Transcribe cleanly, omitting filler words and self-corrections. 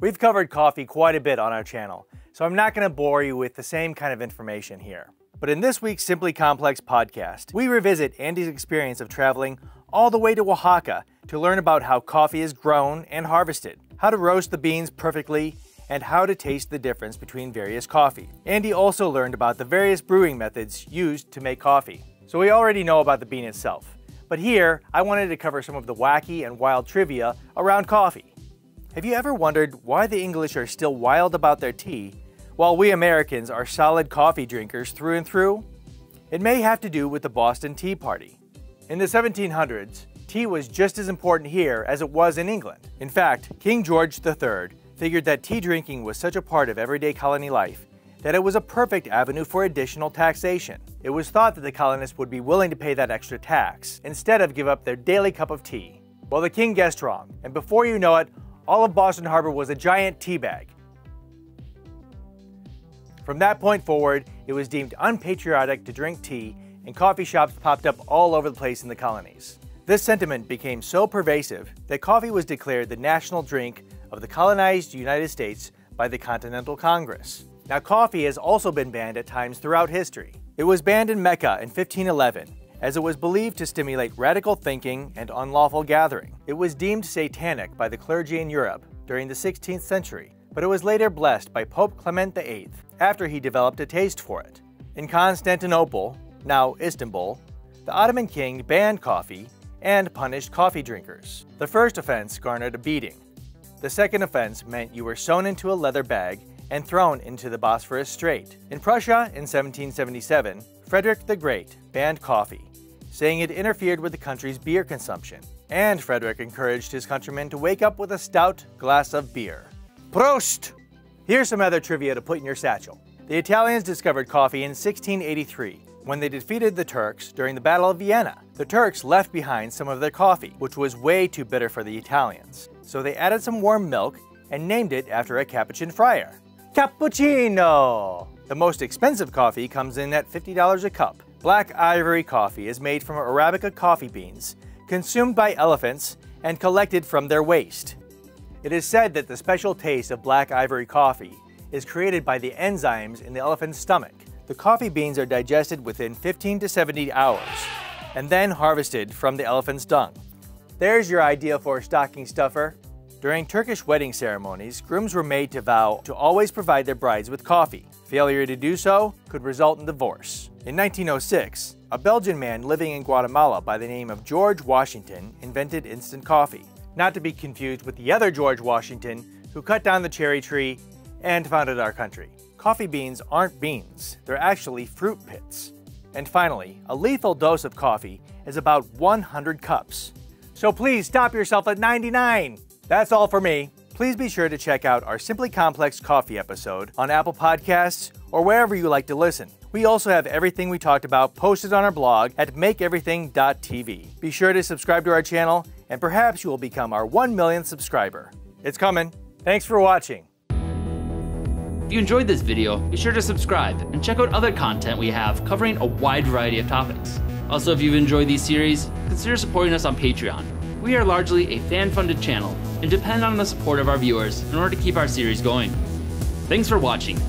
We've covered coffee quite a bit on our channel, so I'm not going to bore you with the same kind of information here. But in this week's Simply Complex podcast, we revisit Andy's experience of traveling all the way to Oaxaca to learn about how coffee is grown and harvested, how to roast the beans perfectly, and how to taste the difference between various coffee. Andy also learned about the various brewing methods used to make coffee. So we already know about the bean itself, but here I wanted to cover some of the wacky and wild trivia around coffee. Have you ever wondered why the English are still wild about their tea, while we Americans are solid coffee drinkers through and through? It may have to do with the Boston Tea Party. In the 1700s, tea was just as important here as it was in England. In fact, King George III figured that tea drinking was such a part of everyday colony life that it was a perfect avenue for additional taxation. It was thought that the colonists would be willing to pay that extra tax instead of give up their daily cup of tea. Well, the king guessed wrong, and before you know it, all of Boston Harbor was a giant tea bag. From that point forward, it was deemed unpatriotic to drink tea, and coffee shops popped up all over the place in the colonies. This sentiment became so pervasive that coffee was declared the national drink of the colonized United States by the Continental Congress. Now, coffee has also been banned at times throughout history. It was banned in Mecca in 1511, as it was believed to stimulate radical thinking and unlawful gathering. It was deemed satanic by the clergy in Europe during the 16th century, but it was later blessed by Pope Clement VIII after he developed a taste for it. In Constantinople, now Istanbul, the Ottoman king banned coffee and punished coffee drinkers. The first offense garnered a beating. The second offense meant you were sewn into a leather bag and thrown into the Bosphorus Strait. In Prussia in 1777, Frederick the Great banned coffee, saying it interfered with the country's beer consumption, and Frederick encouraged his countrymen to wake up with a stout glass of beer. Prost! Here's some other trivia to put in your satchel. The Italians discovered coffee in 1683 when they defeated the Turks during the Battle of Vienna. The Turks left behind some of their coffee, which was way too bitter for the Italians, so they added some warm milk and named it after a Capuchin friar. Cappuccino! The most expensive coffee comes in at $50 a cup. Black Ivory coffee is made from Arabica coffee beans, consumed by elephants and collected from their waste. It is said that the special taste of Black Ivory coffee is created by the enzymes in the elephant's stomach. The coffee beans are digested within 15 to 70 hours and then harvested from the elephant's dung. There's your idea for a stocking stuffer. During Turkish wedding ceremonies, grooms were made to vow to always provide their brides with coffee. Failure to do so could result in divorce. In 1906, a Belgian man living in Guatemala by the name of George Washington invented instant coffee. Not to be confused with the other George Washington, who cut down the cherry tree and founded our country. Coffee beans aren't beans, they're actually fruit pits. And finally, a lethal dose of coffee is about 100 cups. So please stop yourself at 99. That's all for me. Please be sure to check out our Simply Complex coffee episode on Apple Podcasts or wherever you like to listen. We also have everything we talked about posted on our blog at makeeverything.tv. Be sure to subscribe to our channel, and perhaps you will become our 1 millionth subscriber. It's coming. Thanks for watching. If you enjoyed this video, be sure to subscribe and check out other content we have covering a wide variety of topics. Also, if you've enjoyed these series, consider supporting us on Patreon. We are largely a fan-funded channel and depend on the support of our viewers in order to keep our series going. Thanks for watching.